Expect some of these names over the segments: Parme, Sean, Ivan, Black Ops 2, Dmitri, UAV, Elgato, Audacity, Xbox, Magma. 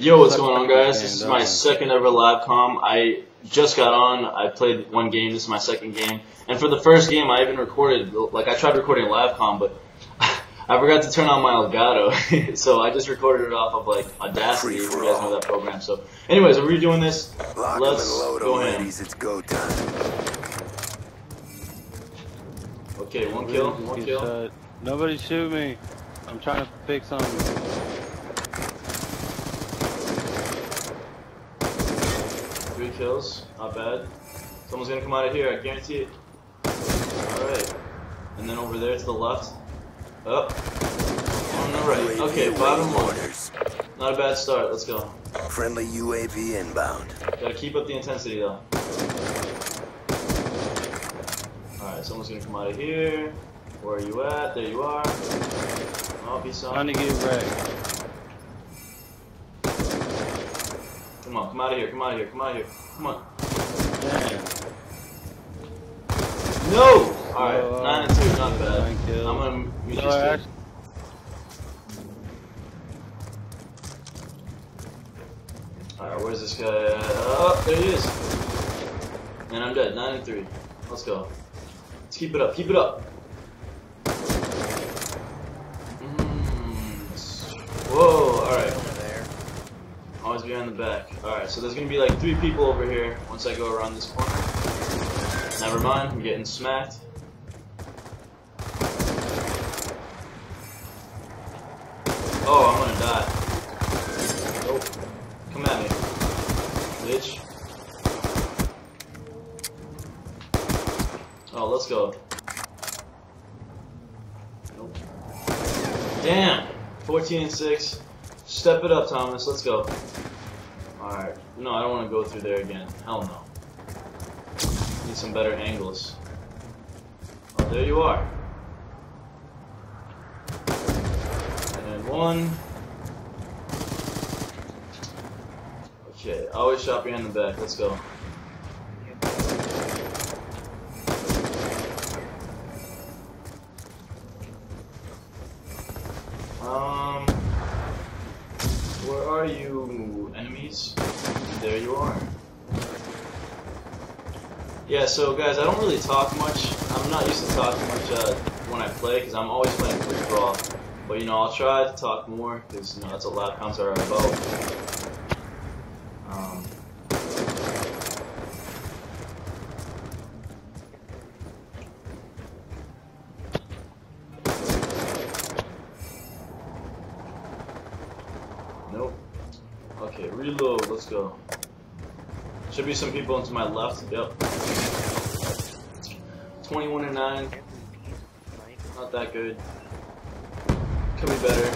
Yo, what's going on, guys? This is my second ever live comm. I just got on. I played one game. This is my second game. And for the first game, I even recorded, like, I tried recording a live comm, but I forgot to turn on my Elgato. So I just recorded it off of, like, Audacity, if you guys know that program. So, anyways, we're redoing this. Let's go in. It's go time. Okay, one kill, one kill. Nobody shoot me. I'm trying to fix something. Three kills, not bad. Someone's gonna come out of here, I guarantee it. Alright. And then over there to the left. Up. On the right. Okay, bottom one. Not a bad start, let's go. Friendly UAV inbound. Gotta keep up the intensity though. Alright, someone's gonna come out of here. Where are you at? There you are. I'll be sorry. Trying to get wrecked. Come on, come out of here, come out of here, come out of here. Come on. Damn. No! Alright, 9 and 2 is not bad. I'm gonna mute you still. Alright, where's this guy at? Oh, there he is. And I'm dead, 9 and 3. Let's go. Let's keep it up, keep it up. Whoa, alright. Always behind the back. Alright, so there's gonna be like three people over here once I go around this corner. Never mind, I'm getting smacked. Oh, I'm gonna die. Oh, come at me, bitch. Oh, let's go. Nope. Damn! 14 and 6. Step it up, Thomas. Let's go. Alright. No, I don't want to go through there again. Hell no. Need some better angles. Oh, there you are. And one. Okay. Always shot behind the back. Let's go. Where are you, enemies? There you are. Yeah, so guys, I don't really talk much. I'm not used to talking much when I play, because I'm always playing pretty raw. But you know, I'll try to talk more, because you know, that's what live comms are about. Nope. Okay, reload. Let's go. Should be some people to my left. Yep. 21 and 9. Not that good. Could be better.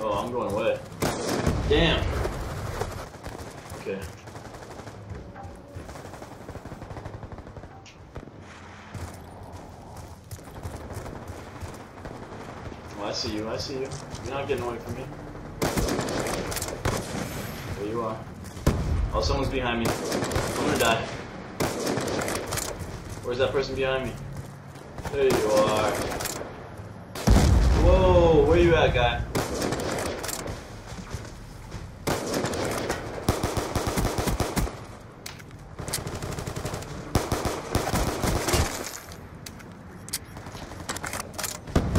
Oh, I'm going away. Damn. Okay. I see you, I see you. You're not getting away from me. There you are. Oh, someone's behind me. I'm gonna die. Where's that person behind me? There you are. Whoa, where you at, guy?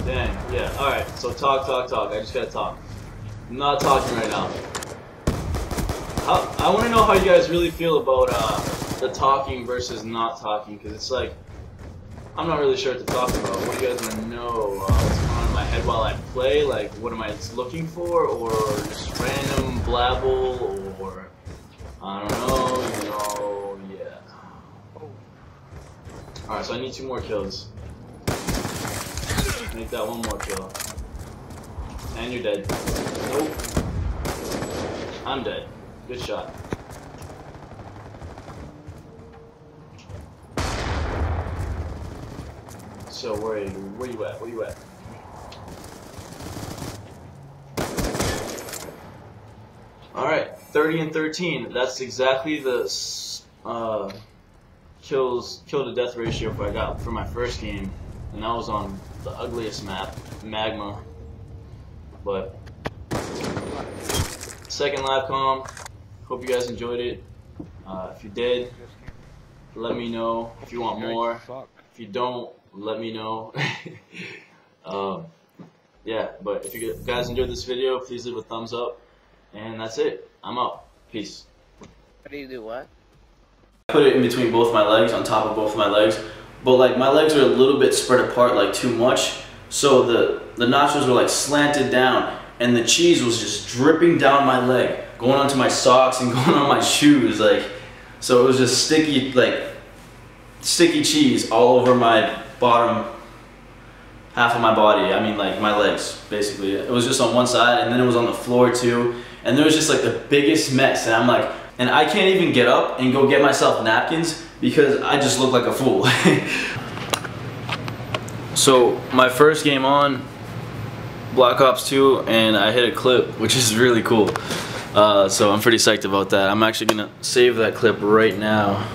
Dang, yeah, alright, so talk, I just gotta talk. I'm not talking right now. I wanna know how you guys really feel about the talking versus not talking, because it's like, I'm not really sure what to talk about. What do you guys wanna know? What's going on in my head while I play? Like, what am I looking for? Or just random blabble? Or, I don't know, you know, yeah. Alright, so I need two more kills. Make that one more kill. And you're dead. Nope. I'm dead. Good shot. So where you at? Where you at? Alright, 30 and 13. That's exactly the kill to death ratio I got for my first game, and that was on the ugliest map, Magma. But second live com, hope you guys enjoyed it. If you did, let me know. If you want more, if you don't, let me know. Yeah, but if you guys enjoyed this video, please leave a thumbs up, and that's it. I'm out. Peace. How do you do what? I put it in between both my legs, on top of both my legs, but like my legs are a little bit spread apart, like too much, so the nachos were like slanted down, and the cheese was just dripping down my leg, going onto my socks and going on my shoes, like, so it was just sticky, like, sticky cheese all over my bottom half of my body. I mean, like, my legs, basically. It was just on one side, and then it was on the floor too, and there was just like the biggest mess, and I'm like, and I can't even get up and go get myself napkins because I just look like a fool. So my first game on, Black Ops 2, and I hit a clip, which is really cool. So I'm pretty psyched about that. I'm actually gonna save that clip right now.